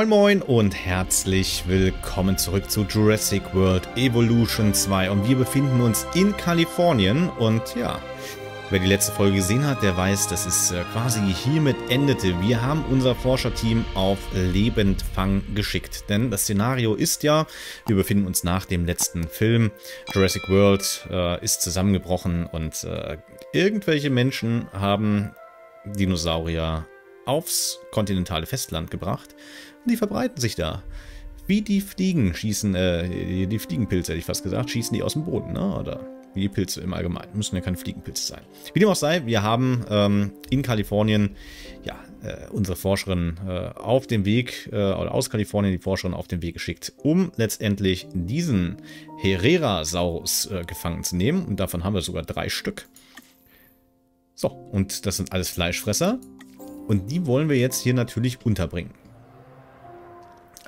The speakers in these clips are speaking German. Moin Moin und herzlich willkommen zurück zu Jurassic World Evolution 2 und wir befinden uns in Kalifornien und ja, wer die letzte Folge gesehen hat, der weiß, dass es quasi hiermit endete. Wir haben unser Forscherteam auf Lebendfang geschickt, denn das Szenario ist ja, wir befinden uns nach dem letzten Film, Jurassic World ist zusammengebrochen und irgendwelche Menschen haben Dinosaurier aufs kontinentale Festland gebracht. Und die verbreiten sich da. Wie die Fliegen schießen, die Fliegenpilze, hätte ich fast gesagt, schießen die aus dem Boden, ne? Oder wie die Pilze im Allgemeinen. Müssen ja keine Fliegenpilze sein. Wie dem auch sei, wir haben in Kalifornien, ja, unsere Forscherin auf dem Weg, oder aus Kalifornien die Forscherin auf den Weg geschickt, um letztendlich diesen Herrerasaurus gefangen zu nehmen. Und davon haben wir sogar 3 Stück. So, und das sind alles Fleischfresser. Und die wollen wir jetzt hier natürlich unterbringen.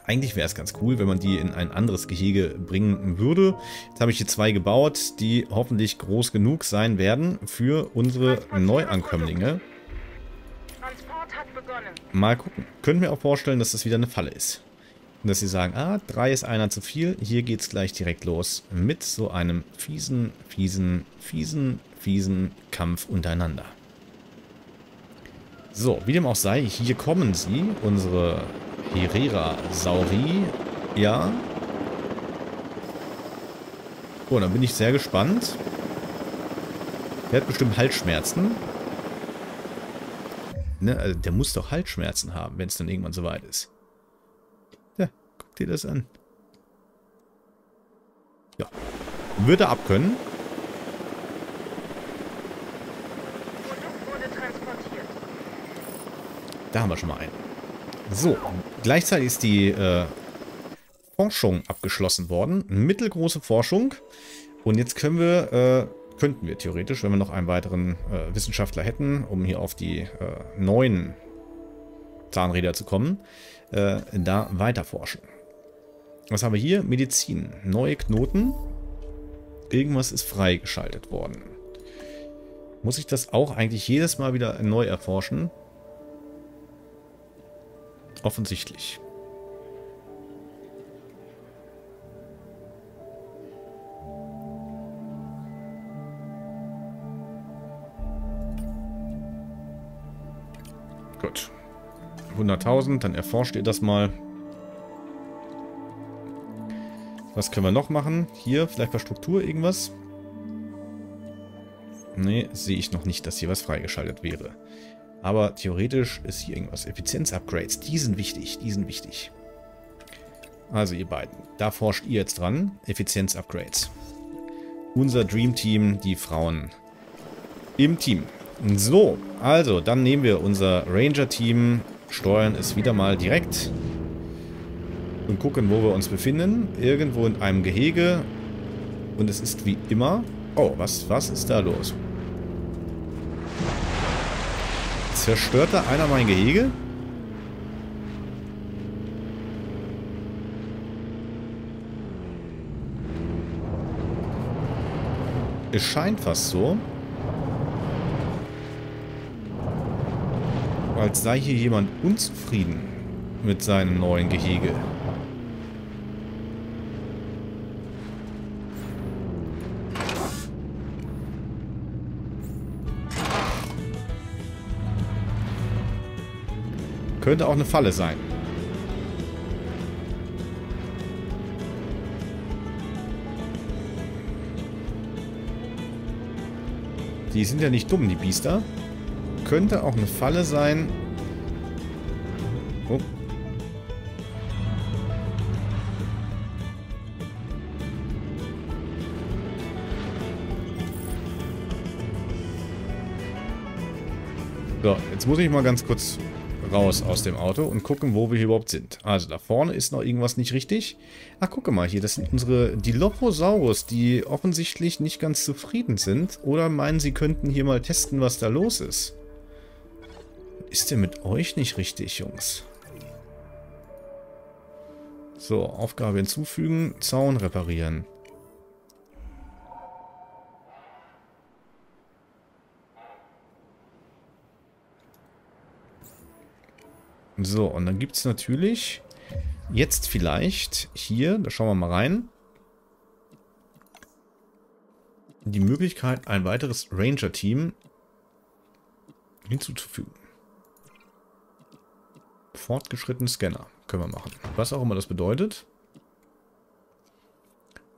Eigentlich wäre es ganz cool, wenn man die in ein anderes Gehege bringen würde. Jetzt habe ich hier 2 gebaut, die hoffentlich groß genug sein werden für unsere Neuankömmlinge. Mal gucken. Könnte mir auch vorstellen, dass das wieder eine Falle ist. Und dass sie sagen, ah, 3 ist einer zu viel. Hier geht es gleich direkt los mit so einem fiesen Kampf untereinander. So, wie dem auch sei, hier kommen sie, unsere Herrerasauri, ja. Oh, dann bin ich sehr gespannt. Der hat bestimmt Halsschmerzen. Ne, also der muss doch Halsschmerzen haben, wenn es dann irgendwann soweit ist. Ja, guck dir das an. Ja, würde er abkönnen. Da haben wir schon mal einen. So, gleichzeitig ist die Forschung abgeschlossen worden. Mittelgroße Forschung. Und jetzt können wir, könnten wir theoretisch, wenn wir noch einen weiteren Wissenschaftler hätten, um hier auf die neuen Zahnräder zu kommen, da weiter forschen. Was haben wir hier? Medizin. Neue Knoten. Irgendwas ist freigeschaltet worden. Muss ich das auch eigentlich jedes Mal wieder neu erforschen? Offensichtlich. Gut. 100.000, dann erforscht ihr das mal. Was können wir noch machen? Hier vielleicht bei Struktur irgendwas? Nee, sehe ich noch nicht, dass hier was freigeschaltet wäre. Aber theoretisch ist hier irgendwas. Effizienz-Upgrades, die sind wichtig, die sind wichtig. Also ihr beiden, da forscht ihr jetzt dran. Effizienz-Upgrades. Unser Dream-Team, die Frauen im Team. So, also, dann nehmen wir unser Ranger-Team, steuern es wieder mal direkt und gucken, wo wir uns befinden. Irgendwo in einem Gehege. Und es ist wie immer... Oh, was ist da los? Zerstört da einer mein Gehege? Es scheint fast so. Als sei hier jemand unzufrieden mit seinem neuen Gehege. Könnte auch eine Falle sein. Die sind ja nicht dumm, die Biester. Könnte auch eine Falle sein. Oh. So, jetzt muss ich mal ganz kurz... raus aus dem Auto und gucken, wo wir hier überhaupt sind. Also da vorne ist noch irgendwas nicht richtig. Ach, gucke mal hier, das sind unsere Dilophosaurus, die offensichtlich nicht ganz zufrieden sind. Oder meinen, sie könnten hier mal testen, was da los ist. Ist denn mit euch nicht richtig, Jungs? So, Aufgabe hinzufügen, Zaun reparieren. So, und dann gibt es natürlich Jetzt vielleicht hier, da schauen wir mal rein, die Möglichkeit, ein weiteres Ranger-Team hinzuzufügen. Fortgeschrittenen Scanner können wir machen. Was auch immer das bedeutet.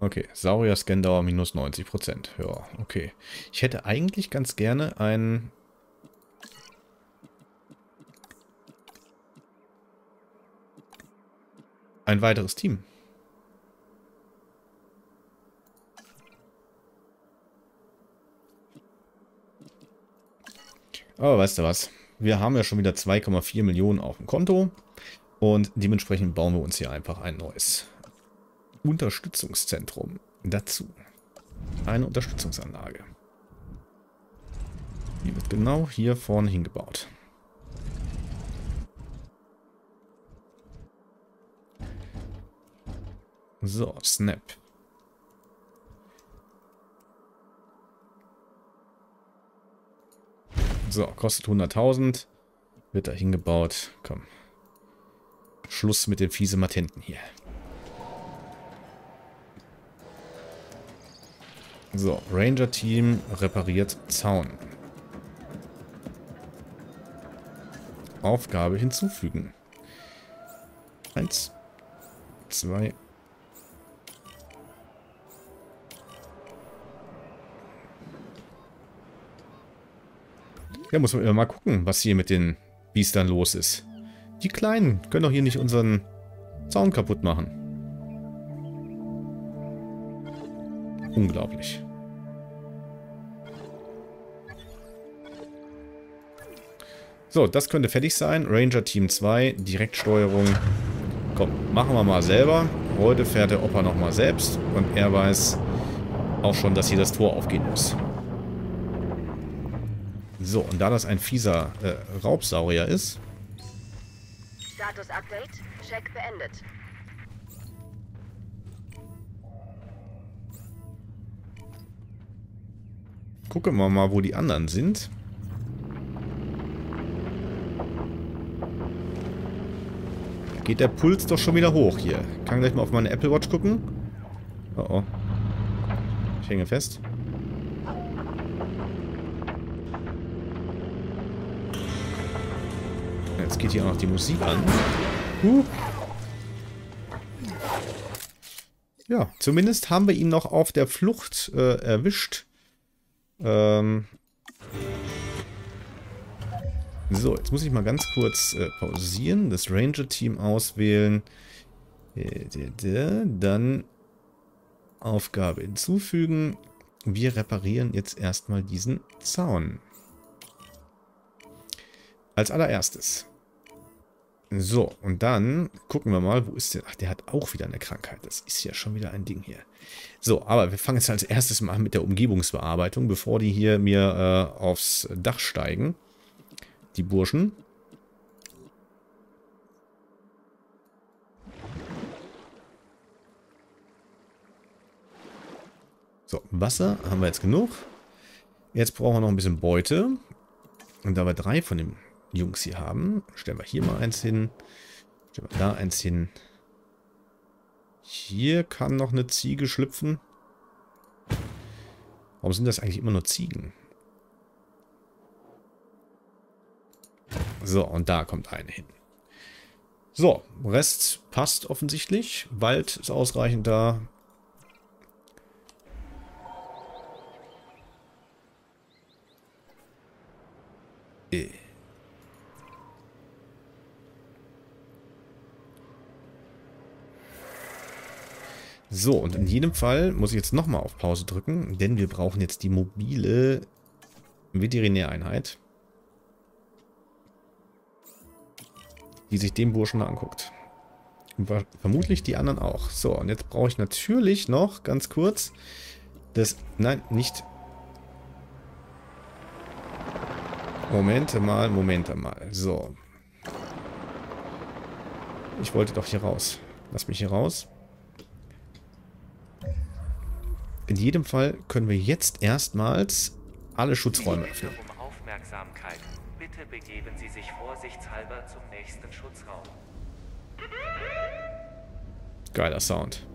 Okay, Saurier-Scan-Dauer minus 90%. Ja, okay. Ich hätte eigentlich ganz gerne einen... ein weiteres Team. Aber weißt du was? Wir haben ja schon wieder 2,4 Millionen auf dem Konto. Und dementsprechend bauen wir uns hier einfach ein neues Unterstützungszentrum dazu. Eine Unterstützungsanlage. Die wird genau hier vorne hingebaut. So, Snap. So, kostet 100.000. Wird da hingebaut. Komm. Schluss mit den fiesen Matenten hier. So, Ranger-Team repariert Zaun. Aufgabe hinzufügen. 1, 2. Ja, muss man immer mal gucken, was hier mit den Biestern los ist. Die Kleinen können doch hier nicht unseren Zaun kaputt machen. Unglaublich. So, das könnte fertig sein. Ranger Team 2, Direktsteuerung. Komm, machen wir mal selber. Heute fährt der Opa nochmal selbst. Und er weiß auch schon, dass hier das Tor aufgehen muss. So, und da das ein fieser Raubsaurier ist. Status Update, Check beendet. Gucken wir mal, wo die anderen sind. Geht der Puls doch schon wieder hoch hier. Kann gleich mal auf meine Apple Watch gucken. Oh oh. Ich hänge fest. Jetzt geht hier auch noch die Musik an. Ja, zumindest haben wir ihn noch auf der Flucht erwischt. So, jetzt muss ich mal ganz kurz pausieren. Das Ranger-Team auswählen. Dann Aufgabe hinzufügen. Wir reparieren jetzt erstmal diesen Zaun. Als allererstes. So, und dann gucken wir mal, wo ist der? Ach, der hat auch wieder eine Krankheit. Das ist ja schon wieder ein Ding hier. So, aber wir fangen jetzt als erstes mal an mit der Umgebungsbearbeitung, bevor die hier mir aufs Dach steigen. Die Burschen. So, Wasser haben wir jetzt genug. Jetzt brauchen wir noch ein bisschen Beute. Und da wir 3 von dem Jungs hier haben, stellen wir hier mal eins hin, stellen wir da eins hin. Hier kann noch eine Ziege schlüpfen. Warum sind das eigentlich immer nur Ziegen? So, und da kommt eine hin. So, Rest passt offensichtlich. Wald ist ausreichend da. So, und in jedem Fall muss ich jetzt nochmal auf Pause drücken, denn wir brauchen jetzt die mobile Veterinäreinheit, die sich den Burschen da anguckt. Und vermutlich die anderen auch. So, und jetzt brauche ich natürlich noch, ganz kurz, das... Nein, nicht... Moment mal, Moment mal. So. Ich wollte doch hier raus. Lass mich hier raus. In jedem Fall können wir jetzt erstmals alle Schutzräume öffnen. Um Aufmerksamkeit. Bitte begeben Sie sich vorsichtshalber zum nächsten Schutzraum. Geiler Sound.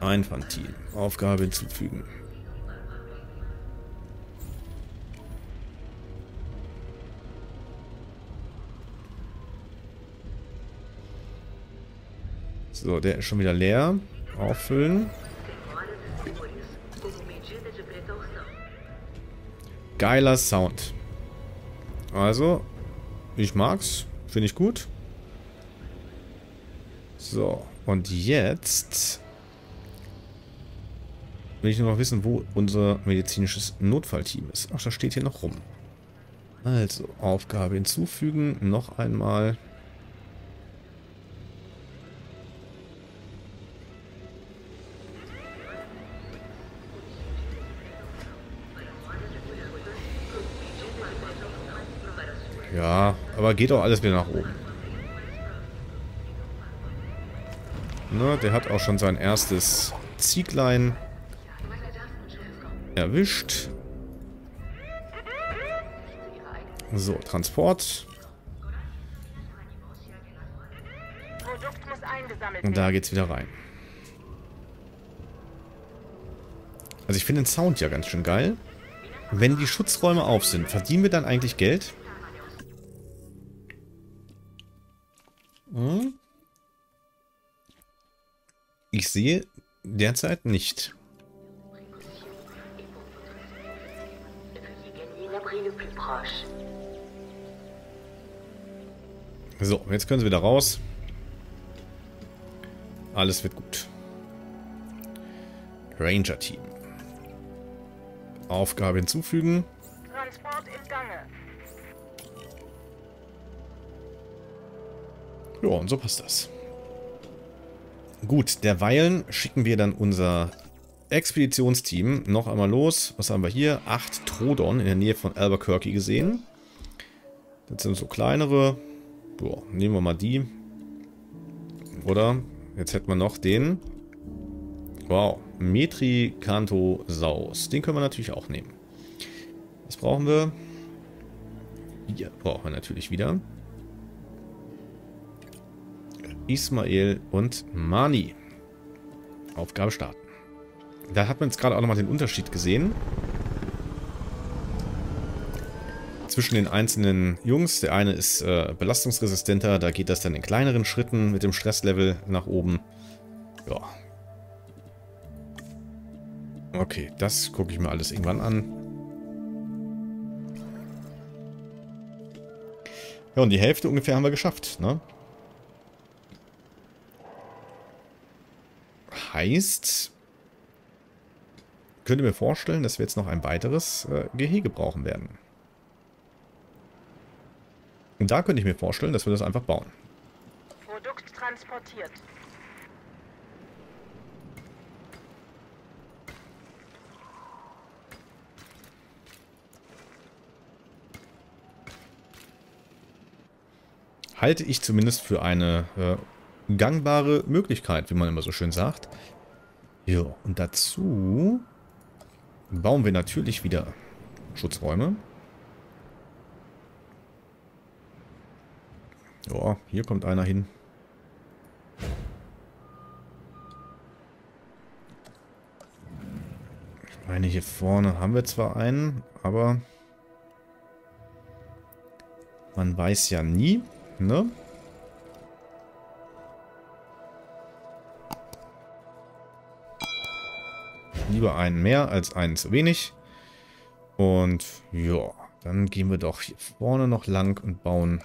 Infantil. Aufgabe hinzufügen. So, der ist schon wieder leer. Auffüllen. Geiler Sound. Also, ich mag's. Finde ich gut. So, und jetzt will ich nur noch wissen, wo unser medizinisches Notfallteam ist. Ach, das steht hier noch rum. Also, Aufgabe hinzufügen. Noch einmal. Ja, aber geht auch alles wieder nach oben. Ne, der hat auch schon sein erstes Zieglein erwischt. So, Transport. Und da geht's wieder rein. Also ich finde den Sound ja ganz schön geil. Wenn die Schutzräume auf sind, verdienen wir dann eigentlich Geld? Ich sehe derzeit nicht. So, jetzt können sie wieder raus. Alles wird gut. Ranger Team. Aufgabe hinzufügen. Transport im Gange. Ja, und so passt das. Gut, derweilen schicken wir dann unser Expeditionsteam noch einmal los. Was haben wir hier? 8 Troodon in der Nähe von Albuquerque gesehen. Das sind so kleinere. Boah, nehmen wir mal die. Oder? Jetzt hätten wir noch den. Wow, Metriacanthosaurus. Den können wir natürlich auch nehmen. Was brauchen wir? Hier brauchen wir natürlich wieder. Ismael und Mani. Aufgabe starten. Da hat man jetzt gerade auch nochmal den Unterschied gesehen. Zwischen den einzelnen Jungs. Der eine ist belastungsresistenter. Da geht das dann in kleineren Schritten mit dem Stresslevel nach oben. Ja. Okay, das gucke ich mir alles irgendwann an. Ja, und die Hälfte ungefähr haben wir geschafft, ne? Heißt, könnte mir vorstellen, dass wir jetzt noch ein weiteres Gehege brauchen werden. Und da könnte ich mir vorstellen, dass wir das einfach bauen. Produkt transportiert. Halte ich zumindest für eine gangbare Möglichkeit, wie man immer so schön sagt. Ja, und dazu bauen wir natürlich wieder Schutzräume. Ja, hier kommt einer hin. Ich meine, hier vorne haben wir zwar einen, aber man weiß ja nie, ne? Lieber einen mehr als einen zu wenig. Und ja, dann gehen wir doch hier vorne noch lang und bauen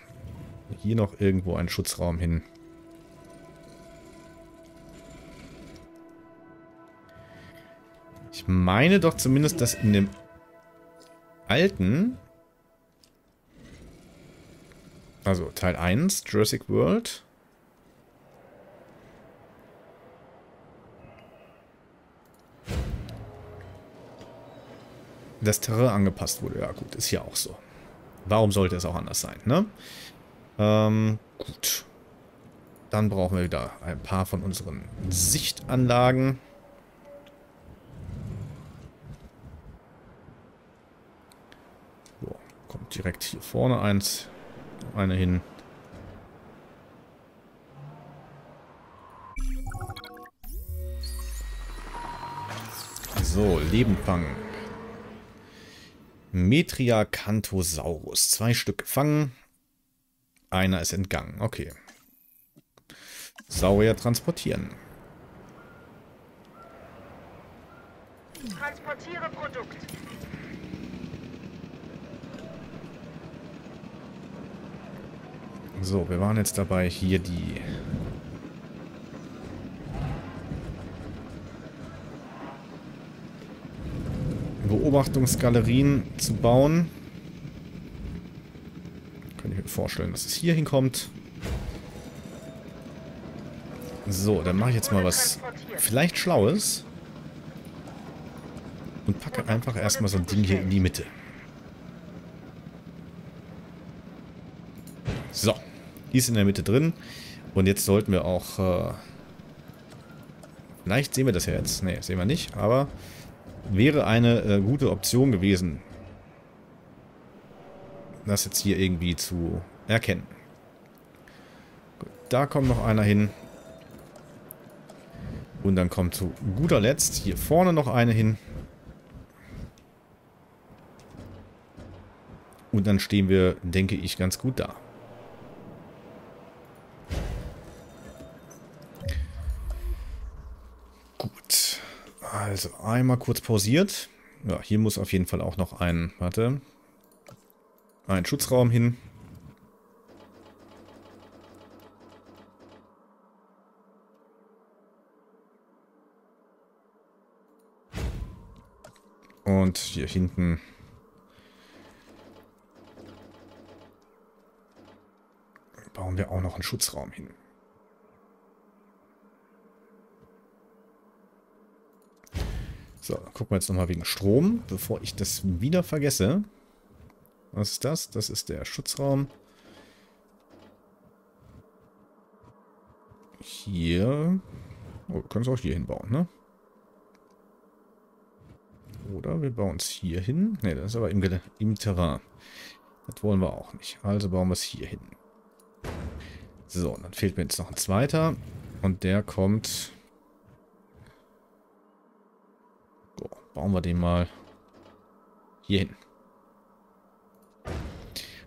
hier noch irgendwo einen Schutzraum hin. Ich meine doch zumindest, dass in dem alten, also Teil 1, Jurassic World, das Terrain angepasst wurde. Ja gut, ist hier auch so. Warum sollte es auch anders sein, ne? Gut. Dann brauchen wir wieder ein paar von unseren Sichtanlagen. So, kommt direkt hier vorne eine hin. So, Leben fangen. Metriacanthosaurus. 2 Stück gefangen. Einer ist entgangen. Okay. Saurier transportieren. Transportiere Produkt. So, wir waren jetzt dabei, hier die Beobachtungsgalerien zu bauen. Könnte ich mir vorstellen, dass es hier hinkommt. So, dann mache ich jetzt mal was vielleicht Schlaues. Und packe einfach erstmal so ein Ding hier in die Mitte. So, die ist in der Mitte drin. Und jetzt sollten wir auch... vielleicht sehen wir das ja jetzt. Ne, sehen wir nicht, aber... wäre eine gute Option gewesen, das jetzt hier irgendwie zu erkennen. Gut, da kommt noch einer hin. Und dann kommt zu guter Letzt hier vorne noch eine hin. Und dann stehen wir, denke ich, ganz gut da. Also einmal kurz pausiert. Ja, hier muss auf jeden Fall auch noch ein, warte, ein Schutzraum hin. Und hier hinten bauen wir auch noch einen Schutzraum hin. So, gucken wir jetzt nochmal wegen Strom, bevor ich das wieder vergesse. Was ist das? Das ist der Schutzraum. Hier. Oh, wir können es auch hier hinbauen, ne? Oder wir bauen es hier hin. Ne, das ist aber im Terrain. Das wollen wir auch nicht. Also bauen wir es hier hin. So, und dann fehlt mir jetzt noch ein zweiter. Und der kommt... bauen wir den mal hier hin.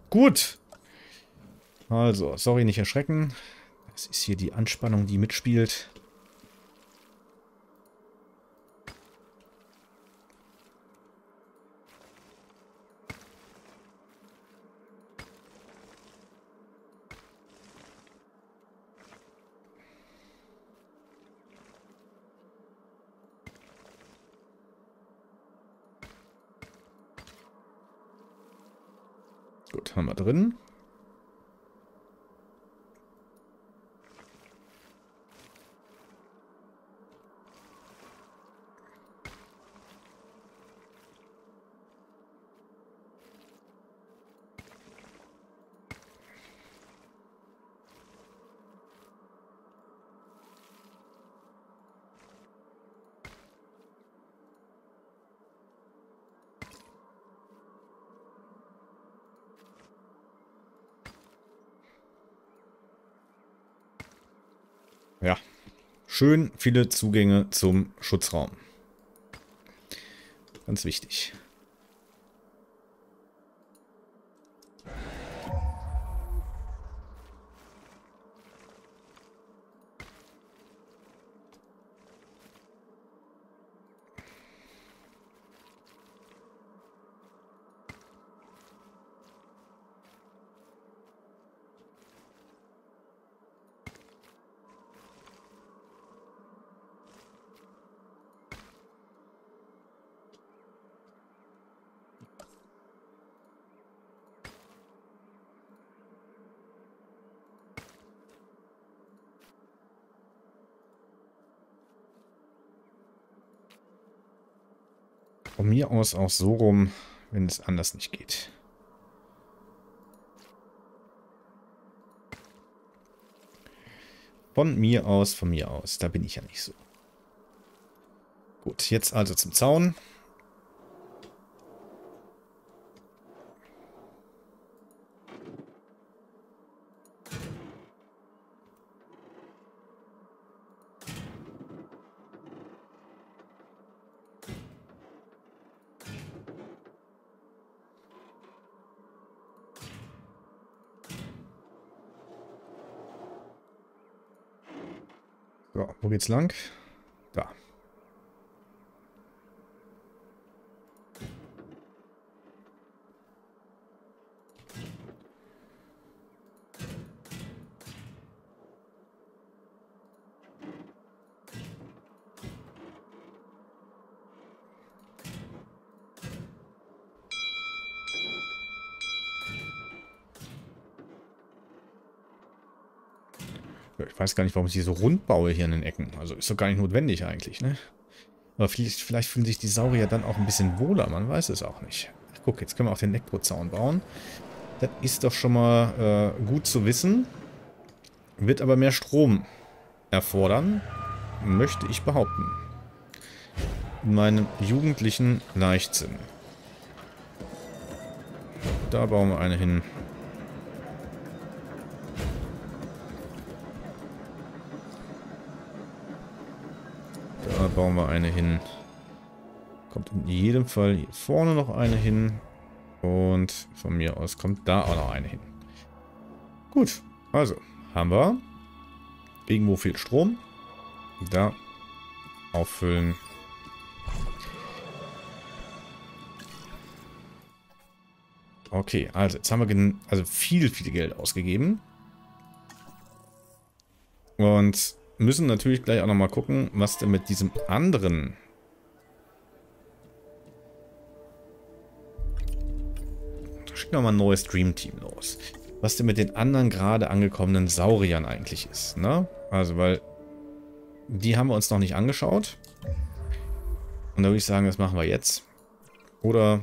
Gut. Also, sorry, nicht erschrecken. Das ist hier die Anspannung, die mitspielt. Gut, haben wir drin. Ja, schön viele Zugänge zum Schutzraum. Ganz wichtig. Von mir aus auch so rum, wenn es anders nicht geht. Von mir aus, da bin ich ja nicht so. Gut, jetzt also zum Zaun. So, wo geht's lang? Da. Ich weiß gar nicht, warum ich die so rund baue hier in den Ecken. Also ist doch gar nicht notwendig eigentlich, ne? Aber vielleicht fühlen sich die Saurier dann auch ein bisschen wohler. Man weiß es auch nicht. Ach, guck, jetzt können wir auch den Elektrozaun bauen. Das ist doch schon mal gut zu wissen. Wird aber mehr Strom erfordern, möchte ich behaupten. In meinem jugendlichen Leichtsinn. Da bauen wir eine hin. Bauen wir eine hin. Kommt in jedem Fall hier vorne noch eine hin. Und von mir aus kommt da auch noch eine hin. Gut, also haben wir irgendwo viel Strom. Da auffüllen. Okay, also jetzt haben wir viel Geld ausgegeben. Und müssen natürlich gleich auch nochmal gucken, was denn mit diesem anderen schicken wir mal ein neues Dreamteam los. Was denn mit den anderen gerade angekommenen Sauriern eigentlich ist, ne? Also, weil die haben wir uns noch nicht angeschaut. Und da würde ich sagen, das machen wir jetzt. Oder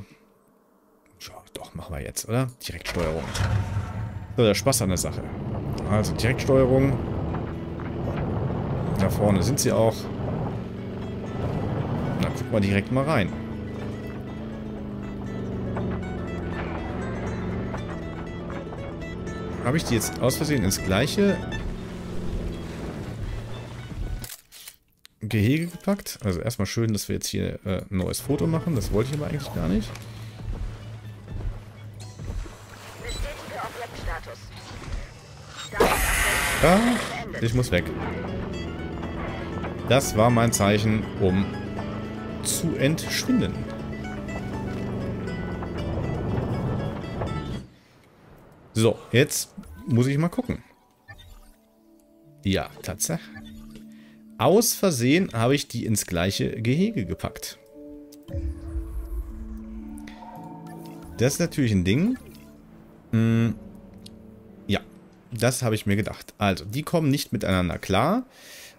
ja, doch, machen wir jetzt, oder? Direktsteuerung. So, der Spaß an der Sache. Also, Direktsteuerung. Da vorne sind sie auch. Na, gucken wir direkt mal rein. Habe ich die jetzt aus Versehen ins gleiche Gehege gepackt? Also erstmal schön, dass wir jetzt hier ein neues Foto machen. Das wollte ich aber eigentlich gar nicht. Ah, ich muss weg. Das war mein Zeichen, um zu entschwinden. So, jetzt muss ich mal gucken. Ja, tatsächlich. Aus Versehen habe ich die ins gleiche Gehege gepackt. Das ist natürlich ein Ding. Ja, das habe ich mir gedacht. Also, die kommen nicht miteinander klar.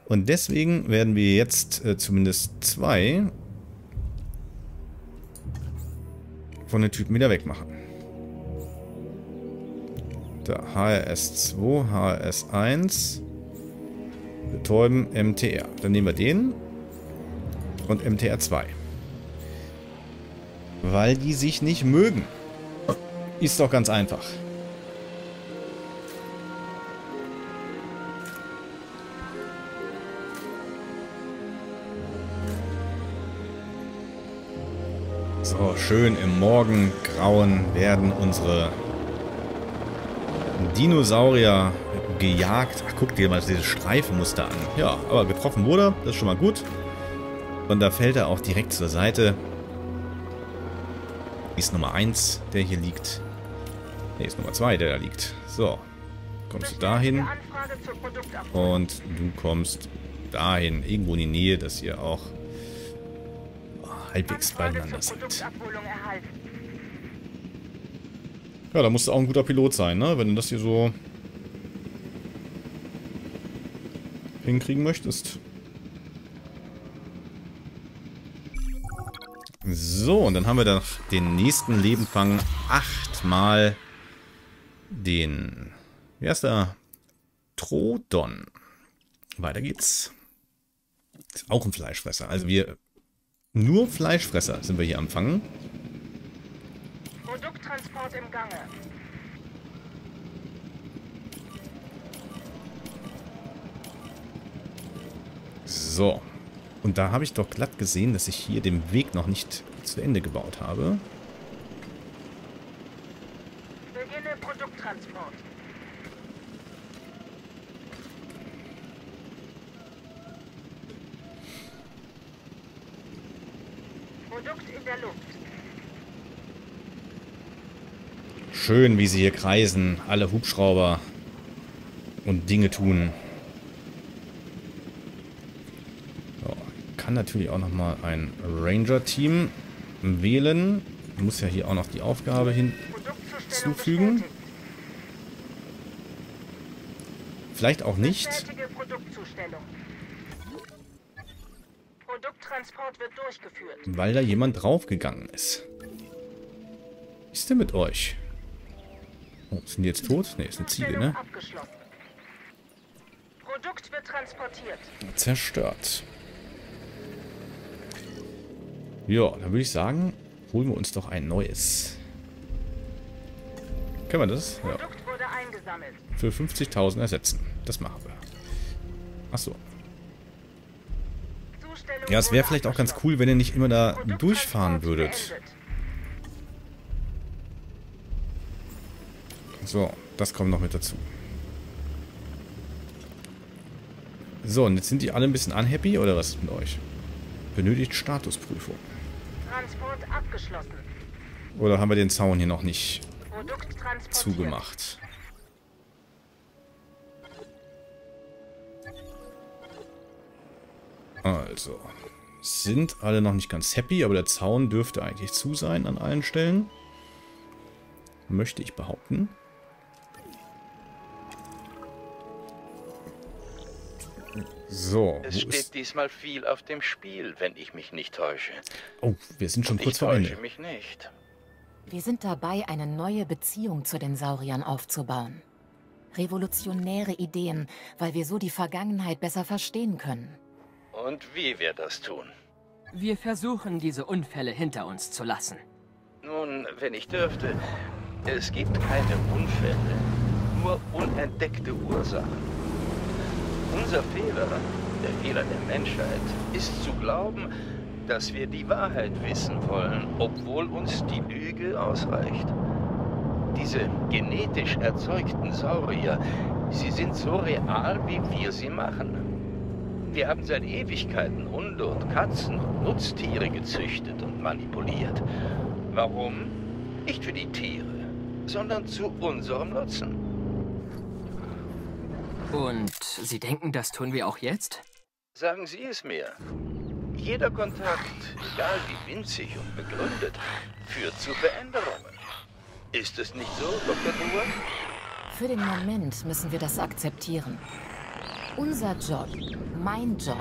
Und deswegen werden wir jetzt zumindest zwei von den Typen wieder wegmachen. Da HRS2, HRS1, betäuben, MTR. Dann nehmen wir den und MTR2. Weil die sich nicht mögen. Ist doch ganz einfach. So, schön im Morgengrauen werden unsere Dinosaurier gejagt. Ach, guck dir mal dieses Streifenmuster an. Ja, aber getroffen wurde, das ist schon mal gut. Und da fällt er auch direkt zur Seite. Ist Nummer 1, der hier liegt. Ne, ist Nummer 2, der da liegt. So, kommst du dahin. Und du kommst dahin. Irgendwo in die Nähe, dass hier auch halbwegs beieinander sind. Ja, da musst du auch ein guter Pilot sein, ne? Wenn du das hier so hinkriegen möchtest. So, und dann haben wir da den nächsten Lebenfang 8-mal den, wie heißt der? Troodon. Weiter geht's. Ist auch ein Fleischfresser. Also wir nur Fleischfresser sind wir hier am Fangen. Produkttransport im Gange. So. Und da habe ich doch glatt gesehen, dass ich hier den Weg noch nicht zu Ende gebaut habe. Beginne Produkttransport. Produkt in der Luft. Schön, wie sie hier kreisen. Alle Hubschrauber und Dinge tun. So, kann natürlich auch nochmal ein Ranger-Team wählen. Muss ja hier auch noch die Aufgabe hinzufügen. Vielleicht auch nicht. Produkttransport wird durchgeführt. Weil da jemand draufgegangen ist. Was ist denn mit euch? Oh, sind die jetzt tot? Ne, ist eine Ziege, ne? Produkt wird transportiert. Zerstört. Ja, dann würde ich sagen, holen wir uns doch ein neues. Können wir das? Ja. Für 50.000 ersetzen. Das machen wir. Achso. Ja, es wäre vielleicht auch ganz cool, wenn ihr nicht immer da durchfahren würdet. So, das kommt noch mit dazu. So, und jetzt sind die alle ein bisschen unhappy, oder was ist mit euch? Benötigt Statusprüfung. Transport abgeschlossen. Oder haben wir den Zaun hier noch nicht zugemacht? Also, sind alle noch nicht ganz happy, aber der Zaun dürfte eigentlich zu sein an allen Stellen. Möchte ich behaupten. So. Es steht diesmal viel auf dem Spiel, wenn ich mich nicht täusche. Oh, wir sind schon kurz vor Ende. Ich täusche mich nicht. Wir sind dabei, eine neue Beziehung zu den Sauriern aufzubauen. Revolutionäre Ideen, weil wir so die Vergangenheit besser verstehen können. Und wie wir das tun? Wir versuchen, diese Unfälle hinter uns zu lassen. Nun, wenn ich dürfte, es gibt keine Unfälle, nur unentdeckte Ursachen. Unser Fehler, der Fehler der Menschheit, ist zu glauben, dass wir die Wahrheit wissen wollen, obwohl uns die Lüge ausreicht. Diese genetisch erzeugten Saurier, sie sind so real, wie wir sie machen. Wir haben seit Ewigkeiten Hunde und Katzen und Nutztiere gezüchtet und manipuliert. Warum? Nicht für die Tiere, sondern zu unserem Nutzen. Und Sie denken, das tun wir auch jetzt? Sagen Sie es mir. Jeder Kontakt, egal wie winzig und begründet, führt zu Veränderungen. Ist es nicht so, Dr. Wu? Für den Moment müssen wir das akzeptieren. Unser Job, mein Job,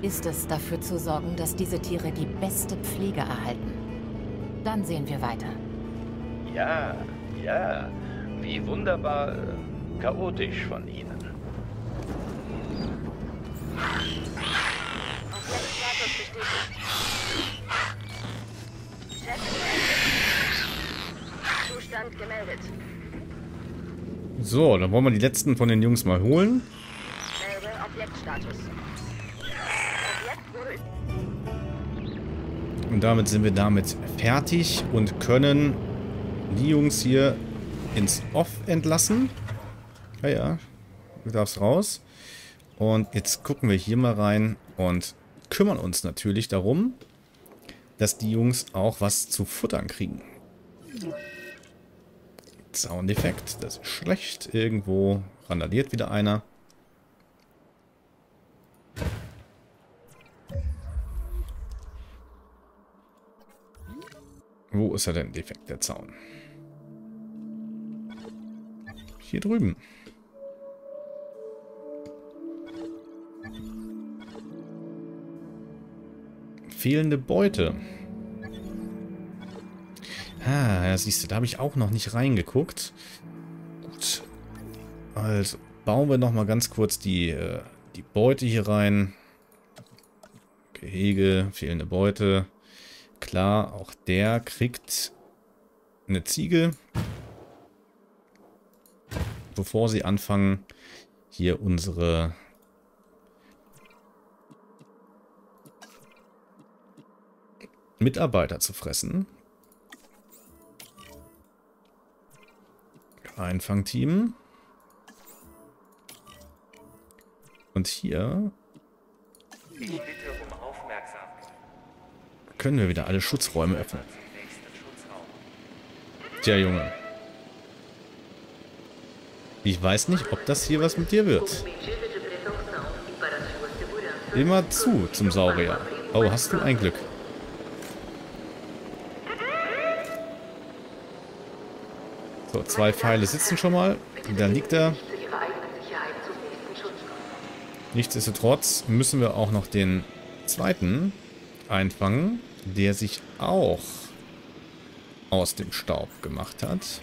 ist es, dafür zu sorgen, dass diese Tiere die beste Pflege erhalten. Dann sehen wir weiter. Ja, ja, wie wunderbar chaotisch von Ihnen. Zustand gemeldet. So, dann wollen wir die letzten von den Jungs mal holen. Und damit sind wir damit fertig und können die Jungs hier ins Off entlassen. Ja, ja, du darfst raus. Und jetzt gucken wir hier mal rein und kümmern uns natürlich darum, dass die Jungs auch was zu futtern kriegen. Soundeffekt, das ist schlecht. Irgendwo randaliert wieder einer. Wo ist er denn defekt, der Zaun? Hier drüben. Fehlende Beute. Ah, ja, siehst du, da habe ich auch noch nicht reingeguckt. Gut. Also bauen wir nochmal ganz kurz die Beute hier rein. Gehege, fehlende Beute. Klar, auch der kriegt eine Ziege. Bevor sie anfangen, hier unsere Mitarbeiter zu fressen. Einfangteam. Und hier können wir wieder alle Schutzräume öffnen. Tja, Junge. Ich weiß nicht, ob das hier was mit dir wird. Immer zu zum Saurier. Oh, hast du ein Glück. So, 2 Pfeile sitzen schon mal. Da liegt er. Nichtsdestotrotz müssen wir auch noch den zweiten einfangen, der sich auch aus dem Staub gemacht hat.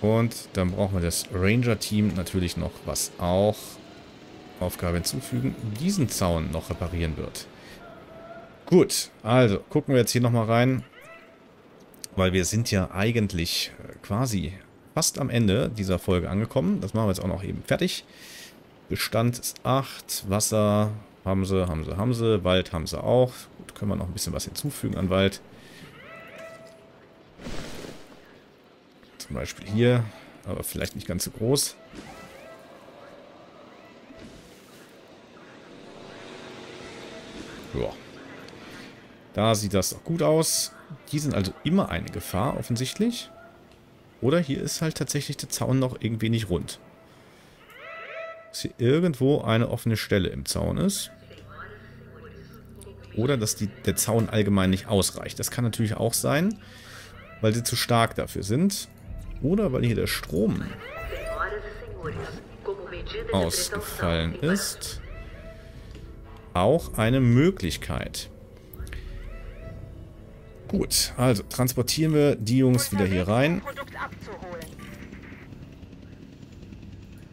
Und dann brauchen wir das Ranger-Team natürlich noch, was auch Aufgabe hinzufügen, diesen Zaun noch reparieren wird. Gut, also gucken wir jetzt hier nochmal rein, weil wir sind ja eigentlich quasi fast am Ende dieser Folge angekommen. Das machen wir jetzt auch noch eben fertig. Bestand ist 8, Wasser haben sie, Wald haben sie auch. Gut, können wir noch ein bisschen was hinzufügen an Wald. Zum Beispiel hier, aber vielleicht nicht ganz so groß. Ja. Da sieht das auch gut aus. Die sind also immer eine Gefahr, offensichtlich. Oder hier ist halt tatsächlich der Zaun noch irgendwie nicht rund. Dass hier irgendwo eine offene Stelle im Zaun ist. Oder dass der Zaun allgemein nicht ausreicht. Das kann natürlich auch sein, weil sie zu stark dafür sind. Oder weil hier der Strom ausgefallen ist. Auch eine Möglichkeit. Gut, also transportieren wir die Jungs wieder hier rein.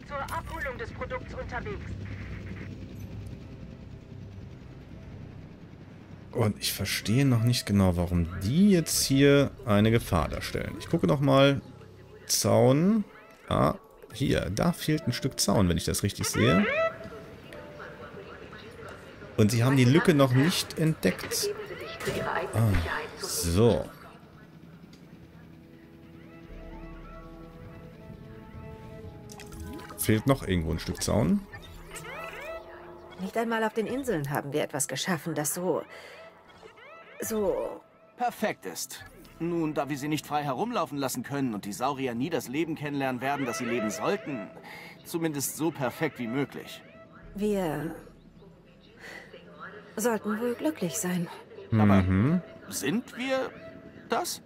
Zur Abholung des Produkts unterwegs. Und ich verstehe noch nicht genau, warum die jetzt hier eine Gefahr darstellen. Ich gucke nochmal. Zaun. Ah, hier. Da fehlt ein Stück Zaun, wenn ich das richtig sehe. Und sie haben die Lücke noch nicht entdeckt. Ah, so. Fehlt noch irgendwo ein Stück Zaun. Nicht einmal auf den Inseln haben wir etwas geschaffen, das so perfekt ist. Nun, da wir sie nicht frei herumlaufen lassen können und die Saurier nie das Leben kennenlernen werden, das sie leben sollten, zumindest so perfekt wie möglich. Wir sollten wohl glücklich sein. Mhm. Aber sind wir das?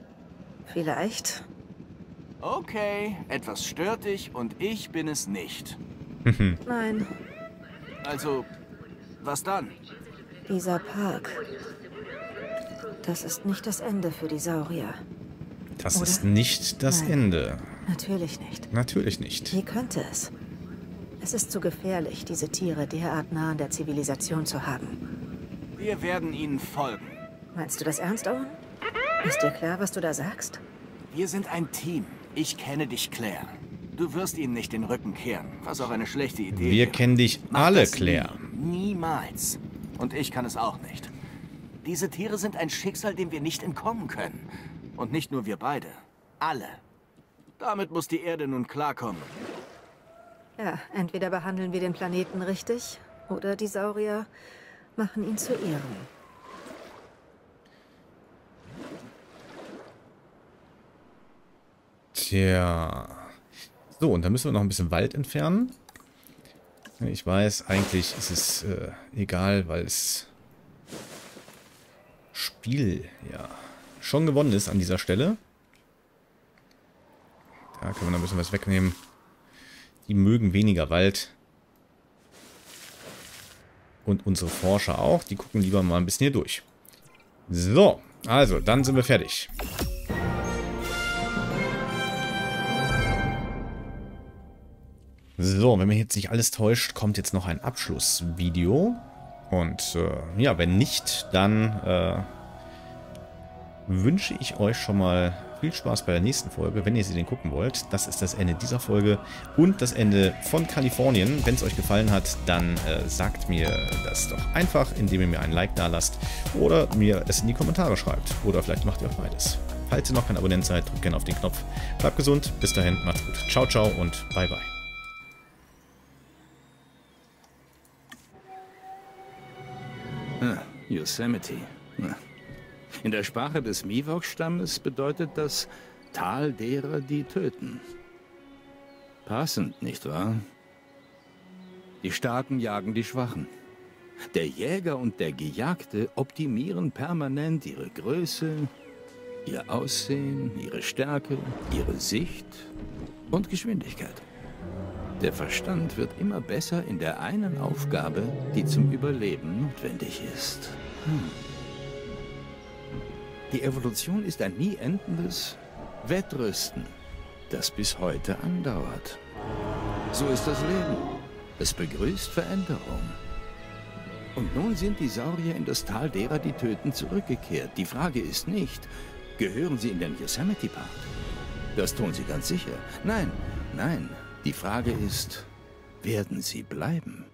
Vielleicht. Okay, etwas stört dich und ich bin es nicht. Nein. Also, was dann? Dieser Park. Das ist nicht das Ende für die Saurier. Das oder? Ist nicht das Nein, Ende. Natürlich nicht. Natürlich nicht. Wie könnte es? Es ist zu gefährlich, diese Tiere derart nah an der Zivilisation zu haben. Wir werden ihnen folgen. Meinst du das ernst, Owen? Ist dir klar, was du da sagst? Wir sind ein Team. Ich kenne dich, Claire. Du wirst ihnen nicht den Rücken kehren, was auch eine schlechte Idee ist. Wir kennen dich alle, Claire. Niemals. Und ich kann es auch nicht. Diese Tiere sind ein Schicksal, dem wir nicht entkommen können. Und nicht nur wir beide. Alle. Damit muss die Erde nun klarkommen. Ja, entweder behandeln wir den Planeten richtig, oder die Saurier machen ihn zu ihrem. Tja. So, und dann müssen wir noch ein bisschen Wald entfernen. Ich weiß, eigentlich ist es egal, weil es... Spiel, ja, schon gewonnen ist an dieser Stelle. Da können wir noch ein bisschen was wegnehmen. Die mögen weniger Wald. Und unsere Forscher auch, die gucken lieber mal ein bisschen hier durch. So, also, dann sind wir fertig. So, wenn mich jetzt nicht alles täuscht, kommt jetzt noch ein Abschlussvideo. Und ja, wenn nicht, dann wünsche ich euch schon mal viel Spaß bei der nächsten Folge, wenn ihr sie denn gucken wollt. Das ist das Ende dieser Folge und das Ende von Kalifornien. Wenn es euch gefallen hat, dann sagt mir das doch einfach, indem ihr mir einen Like da lasst oder mir es in die Kommentare schreibt. Oder vielleicht macht ihr auch beides. Falls ihr noch kein Abonnent seid, drückt gerne auf den Knopf. Bleibt gesund, bis dahin, macht's gut. Ciao, ciao und bye, bye. Yosemite. In der Sprache des Miwok-Stammes bedeutet das Tal derer, die töten. Passend, nicht wahr? Die Starken jagen die Schwachen. Der Jäger und der Gejagte optimieren permanent ihre Größe, ihr Aussehen, ihre Stärke, ihre Sicht und Geschwindigkeit. Der Verstand wird immer besser in der einen Aufgabe, die zum Überleben notwendig ist. Die Evolution ist ein nie endendes Wettrüsten, das bis heute andauert. So ist das Leben. Es begrüßt Veränderung. Und nun sind die Saurier in das Tal derer, die töten, zurückgekehrt. Die Frage ist nicht, gehören sie in den Yosemite Park? Das tun sie ganz sicher. Nein, nein. Die Frage ist, werden sie bleiben?